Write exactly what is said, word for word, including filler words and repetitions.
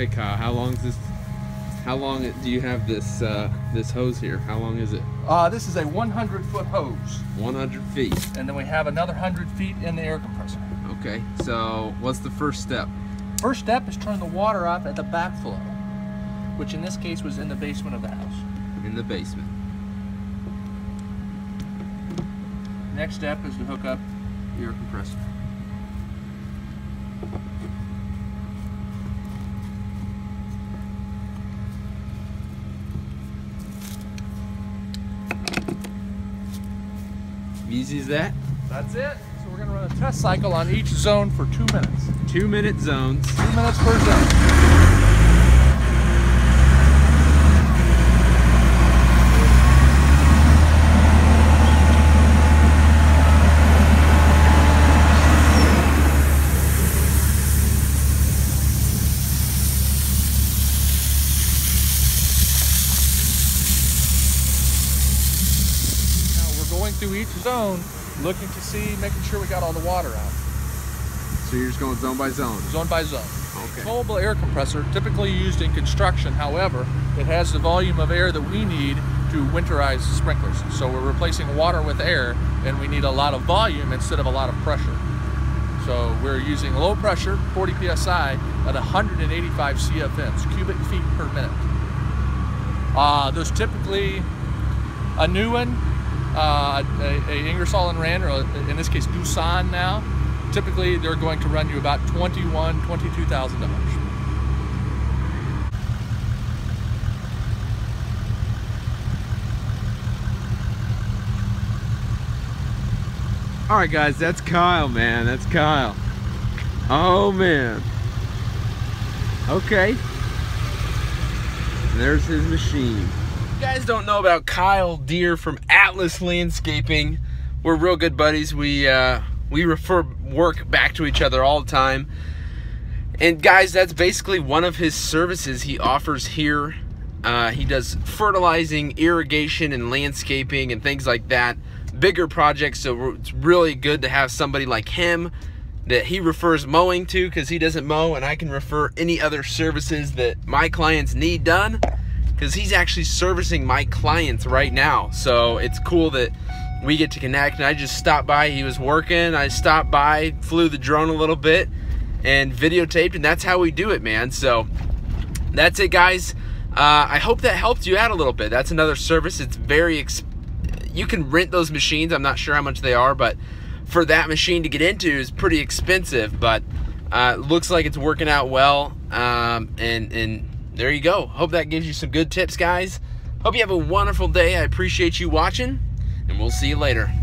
Okay, Kyle, how long is this? How long do you have this uh, this hose here? How long is it? Uh, this is a one hundred foot hose. one hundred feet. And then we have another one hundred feet in the air compressor. Okay, so what's the first step? First step is turn the water off at the backflow, which in this case was in the basement of the house. In the basement. Next step is to hook up the air compressor. Easy as that? That's it. So we're going to run a test cycle on each zone for two minutes. Two minute zones. Two minutes per zone. Through each zone, looking to see, making sure we got all the water out. So you're just going zone by zone? Zone by zone. Okay. Controllable air compressor, typically used in construction, however, it has the volume of air that we need to winterize the sprinklers. So we're replacing water with air, and we need a lot of volume instead of a lot of pressure. So we're using low pressure, forty P S I, at one hundred eighty-five C F Ms, cubic feet per minute. Uh, there's typically a new one, Uh, a, a Ingersoll and Rand, or in this case Doosan now, typically they're going to run you about twenty-one thousand dollars, twenty-two thousand dollars. Alright guys, that's Kyle, man. That's Kyle. Oh man. Okay. There's his machine. You guys don't know about Kyle Deere from Atlas Landscaping. We're real good buddies. We uh, we refer work back to each other all the time. And guys, that's basically one of his services he offers here. Uh, he does fertilizing, irrigation, and landscaping and things like that. Bigger projects, so it's really good to have somebody like him that he refers mowing to, because he doesn't mow, and I can refer any other services that my clients need done, because he's actually servicing my clients right now. So it's cool that we get to connect, and I just stopped by. He was working, I stopped by, flew the drone a little bit and videotaped, and that's how we do it, man. So that's it, guys. Uh, I hope that helped you out a little bit. That's another service. It's very exp you can rent those machines. I'm not sure how much they are, but for that machine to get into is pretty expensive, but uh, looks like it's working out well, um, and, and there you go. Hope that gives you some good tips, guys. Hope you have a wonderful day. I appreciate you watching, and we'll see you later.